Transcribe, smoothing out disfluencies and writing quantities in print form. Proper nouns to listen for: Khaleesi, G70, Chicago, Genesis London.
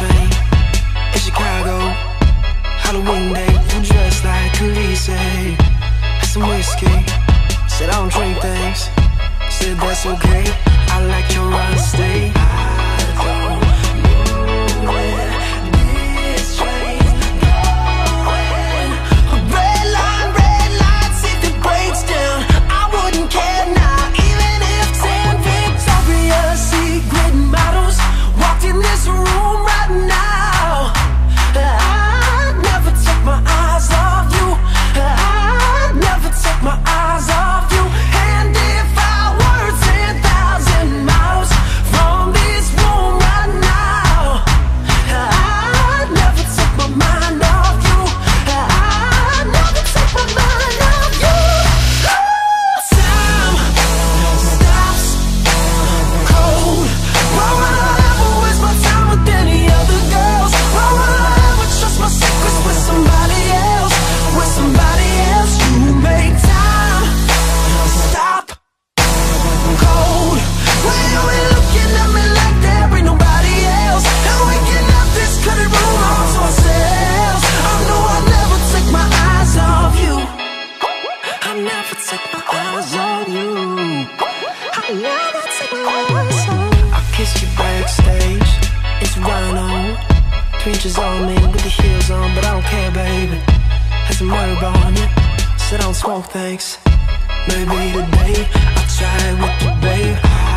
train in Chicago. Halloween day, I'm dressed like Khaleesi. Had some whiskey, said I don't drink things. Said that's okay, I like your honesty. You backstage, it's Rhino. 3 inches on me with the heels on, but I don't care, baby. Had some herb on it, said I don't smoke, thanks. Maybe today I'll try it with you, babe.